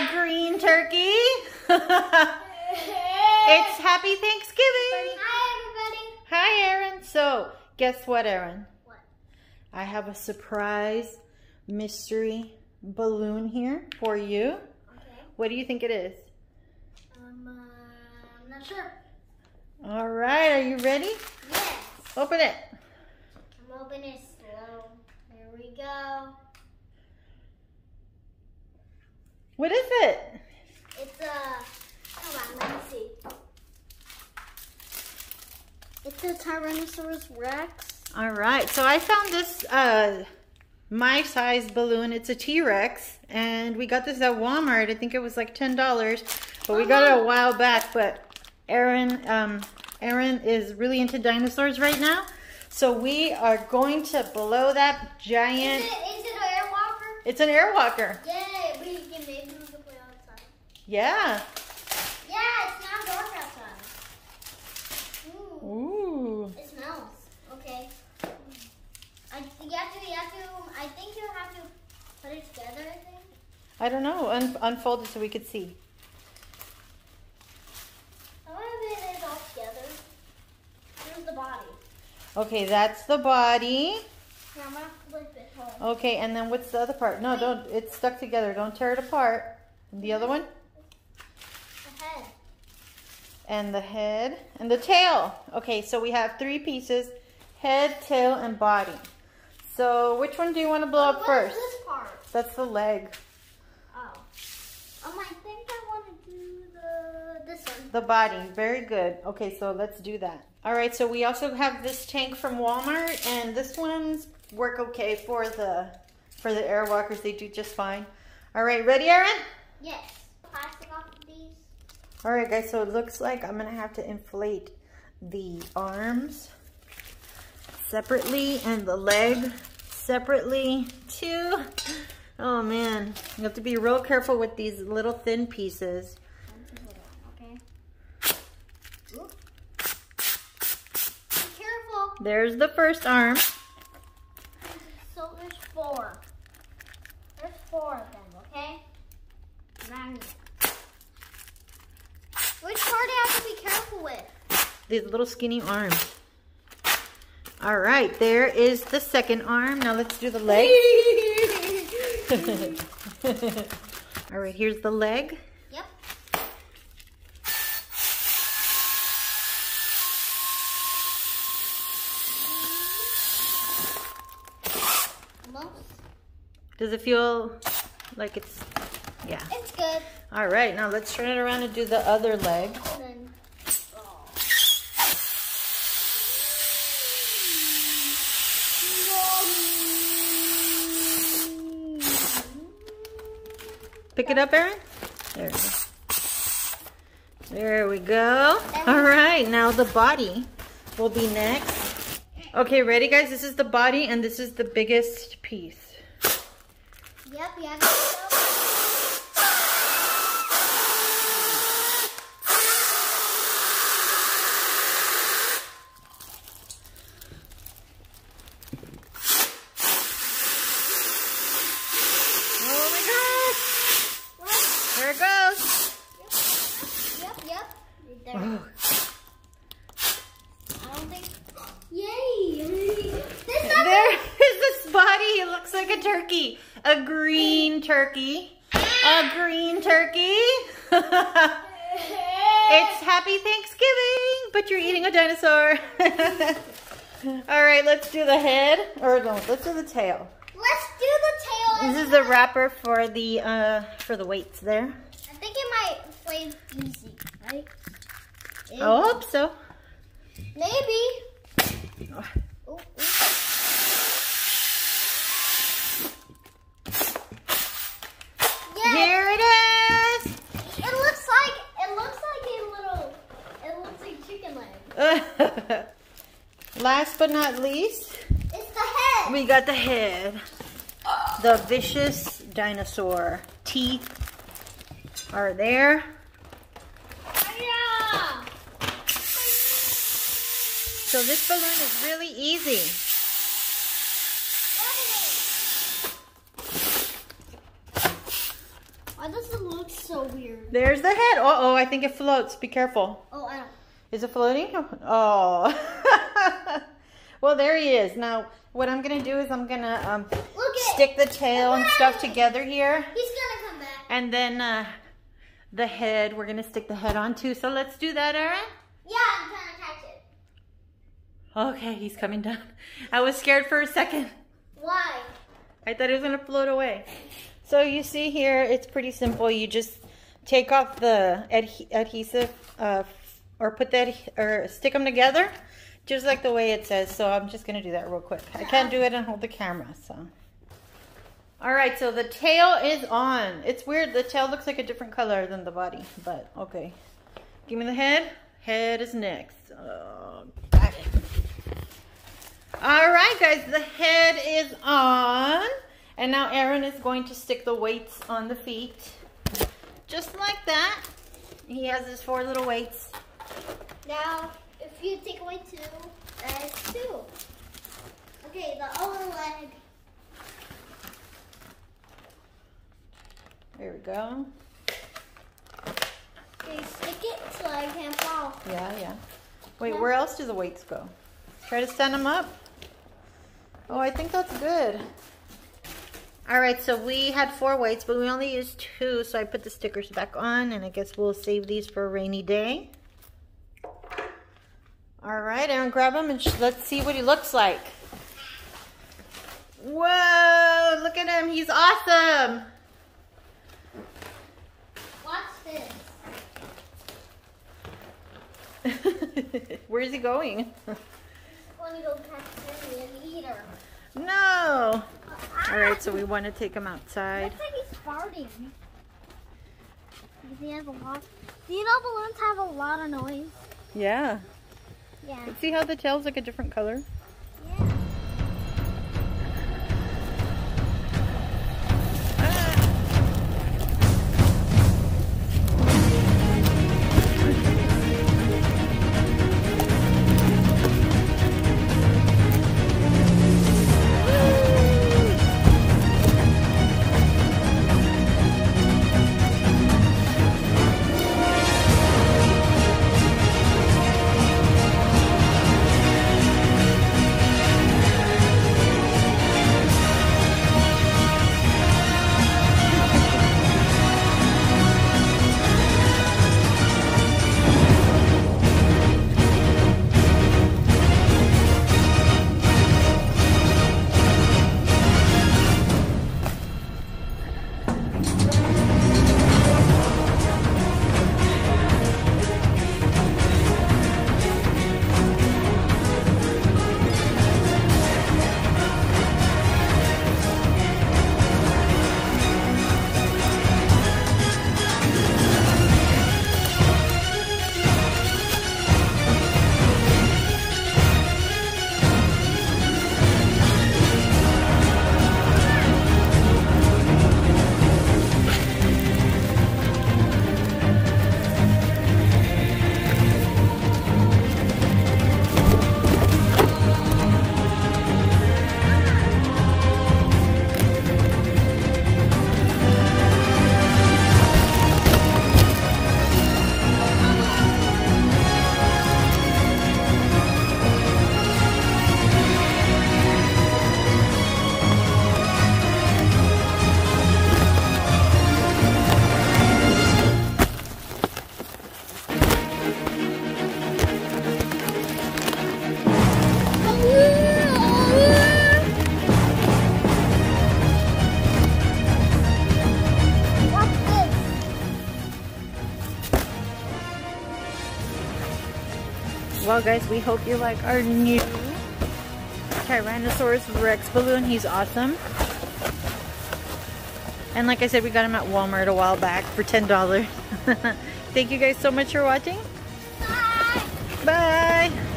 now, green turkey. It's Happy Thanksgiving. Hi, everybody. Hi, Aaron. So, guess what, Aaron? What? I have a surprise mystery balloon here for you. Okay. What do you think it is? I'm not sure. All right. Are you ready? Yes. Open it. I'm opening it slow. There we go. What is it? It's a... Hold on, let me see. It's a Tyrannosaurus Rex. All right, so I found this my size balloon. It's a T-Rex, and we got this at Walmart. I think it was like $10, but we got it a while back. But Aaron is really into dinosaurs right now, so we are going to blow that giant... Is it an AirWalker? It's an AirWalker. Yeah. Yeah. Yeah, it's not dark outside. Ooh. Ooh. It smells. Okay. I think you have to put it together, I think. I don't know. Unfold it so we could see. I wonder if it is all together. Here's the body. Okay, that's the body. Yeah, I'm gonna flip it home. Okay, and then what's the other part? No, don't. It's stuck together. Don't tear it apart. And the other one? And the head and the tail. Okay, so we have three pieces: head, tail, and body. So which one do you want to blow up first? What is this part? That's the leg. Oh. I think I want to do this one. The body. Very good. Okay, so let's do that. All right, so we also have this tank from Walmart, and this one's work okay for the AirWalkers. They do just fine. All right, ready, Aaron? Yes. Plastic off of these. All right, guys, so it looks like I'm going to have to inflate the arms separately and the leg separately, too. Oh, man. You have to be real careful with these little thin pieces. Okay. Ooh. Be careful. There's the first arm. So there's four. There's four of them, okay? Round. Which part do I have to be careful with? These little skinny arms. All right, there is the second arm. Now let's do the leg. All right, here's the leg. Yep. Almost. Does it feel like it's... Yeah. It's good. All right, now let's turn it around and do the other leg. And then, Pick it up, Aaron. There we go. There we go. All right, now the body will be next. Okay, ready, guys? This is the body, and this is the biggest piece. Yep, yeah. Turkey, a green turkey, a green turkey. It's Happy Thanksgiving, but you're eating a dinosaur. All right, let's do the head, or no, let's do the tail. Let's do the tail. This is the wrapper for the weights there. I think it might play easy, right? Maybe. I hope so. Maybe. Oh. Ooh. Here it is. It looks like chicken leg. Last but not least, it's the head. We got the head. The vicious dinosaur. Teeth are there. So this balloon is really easy. This is looks so weird. There's the head. Uh-oh, I think it floats. Be careful. Oh, I don't. Is it floating? Oh. Well, there he is. Now, what I'm going to do is I'm going to stick the tail and stuff together here. He's going to come back. And then the head. We're going to stick the head on, too. So let's do that, Aaron. Yeah, I'm trying to catch it. Okay, he's coming down. I was scared for a second. Why? I thought it was going to float away. So you see here, it's pretty simple. You just take off the adhesive or put that or stick them together just like the way it says. So I'm just going to do that real quick. I can't do it and hold the camera. So all right, so the tail is on. It's weird. The tail looks like a different color than the body, but okay. Give me the head. Head is next. Oh, got it. All right, guys, the head is on. And now Aaron is going to stick the weights on the feet. Just like that. He has his 4 little weights. Now, if you take away 2, that is 2. Okay, the other leg. There we go. Okay, stick it so I can't fall. Yeah, yeah. Wait, where else do the weights go? Try to stand them up. Oh, I think that's good. All right, so we had 4 weights, but we only used 2, so I put the stickers back on, and I guess we'll save these for a rainy day. All right, Aaron, grab him, and let's see what he looks like. Whoa, look at him. He's awesome. Watch this. Where is he going? He's going to go catch Cindy and eat her. No. All right, so we want to take him outside. Looks like he's farting. He has a lot. You know, balloons have a lot of noise. Yeah. Yeah. See how the tail's like a different color? Yeah. Well, guys, we hope you like our new Tyrannosaurus Rex balloon. He's awesome. And like I said, we got him at Walmart a while back for $10. Thank you guys so much for watching. Bye. Bye.